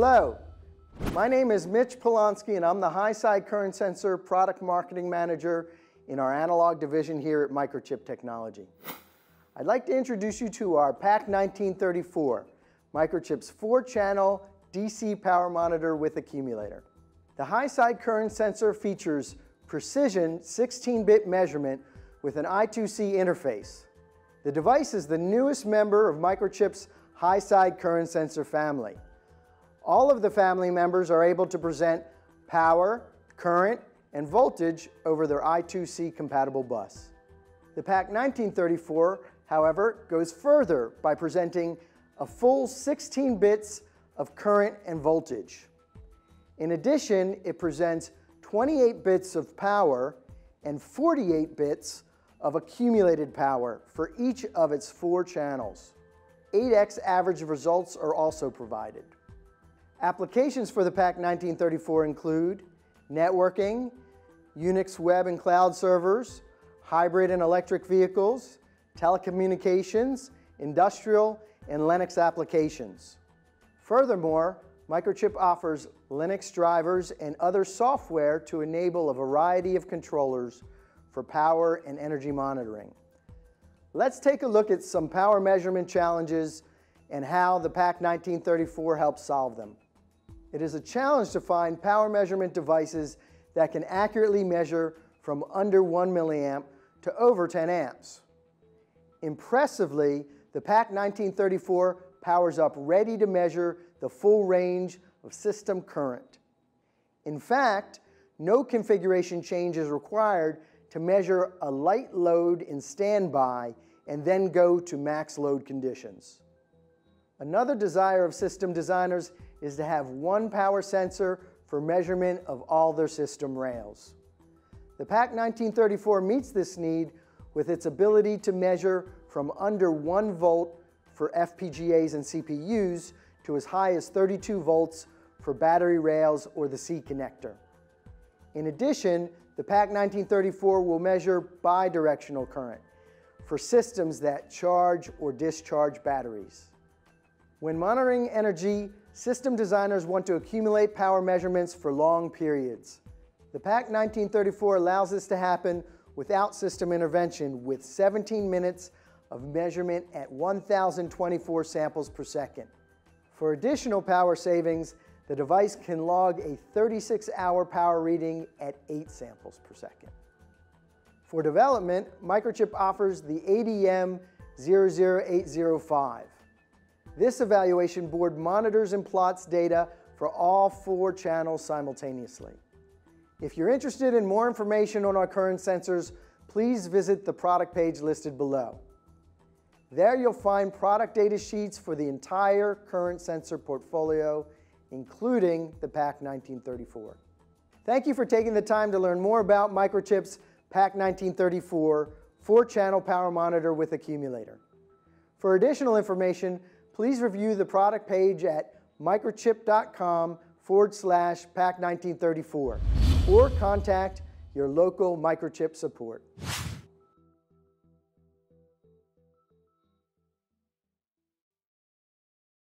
Hello, my name is Mitch Polonsky and I'm the high side current sensor product marketing manager in our analog division here at Microchip Technology. I'd like to introduce you to our PAC1934, Microchip's 4-channel DC power monitor with accumulator. The high side current sensor features precision 16-bit measurement with an I2C interface. The device is the newest member of Microchip's high side current sensor family. All of the family members are able to present power, current, and voltage over their I2C compatible bus. The PAC1934, however, goes further by presenting a full 16 bits of current and voltage. In addition, it presents 28 bits of power and 48 bits of accumulated power for each of its 4 channels. 8x average results are also provided. Applications for the PAC1934 include networking, Unix web and cloud servers, hybrid and electric vehicles, telecommunications, industrial, and Linux applications. Furthermore, Microchip offers Linux drivers and other software to enable a variety of controllers for power and energy monitoring. Let's take a look at some power measurement challenges and how the PAC1934 helps solve them. It is a challenge to find power measurement devices that can accurately measure from under 1 milliamp to over 10 amps. Impressively, the PAC1934 powers up ready to measure the full range of system current. In fact, no configuration change is required to measure a light load in standby and then go to max load conditions. Another desire of system designers is to have one power sensor for measurement of all their system rails. The PAC1934 meets this need with its ability to measure from under 1 volt for FPGAs and CPUs to as high as 32 volts for battery rails or the C connector. In addition, the PAC1934 will measure bi-directional current for systems that charge or discharge batteries. When monitoring energy, system designers want to accumulate power measurements for long periods. The PAC1934 allows this to happen without system intervention with 17 minutes of measurement at 1,024 samples per second. For additional power savings, the device can log a 36-hour power reading at 8 samples per second. For development, Microchip offers the ADM00805. This evaluation board monitors and plots data for all 4 channels simultaneously. If you're interested in more information on our current sensors, please visit the product page listed below. There you'll find product data sheets for the entire current sensor portfolio, including the PAC1934. Thank you for taking the time to learn more about Microchip's PAC1934 4-channel power monitor with accumulator. For additional information, please review the product page at microchip.com/PAC1934 or contact your local Microchip support.